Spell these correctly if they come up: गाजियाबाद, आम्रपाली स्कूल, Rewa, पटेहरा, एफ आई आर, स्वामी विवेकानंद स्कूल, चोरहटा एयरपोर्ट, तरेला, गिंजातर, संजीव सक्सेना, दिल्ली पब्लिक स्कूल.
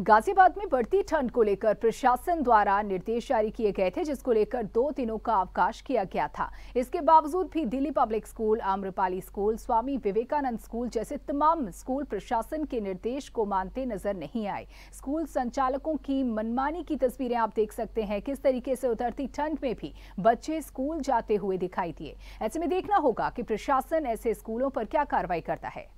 गाजियाबाद में बढ़ती ठंड को लेकर प्रशासन द्वारा निर्देश जारी किए गए थे, जिसको लेकर 2 दिनों का अवकाश किया गया था। इसके बावजूद भी दिल्ली पब्लिक स्कूल, आम्रपाली स्कूल, स्वामी विवेकानंद स्कूल जैसे तमाम स्कूल प्रशासन के निर्देश को मानते नजर नहीं आए। स्कूल संचालकों की मनमानी की तस्वीरें आप देख सकते हैं, किस तरीके से उतरती ठंड में भी बच्चे स्कूल जाते हुए दिखाई दिए। ऐसे में देखना होगा कि प्रशासन ऐसे स्कूलों पर क्या कार्रवाई करता है।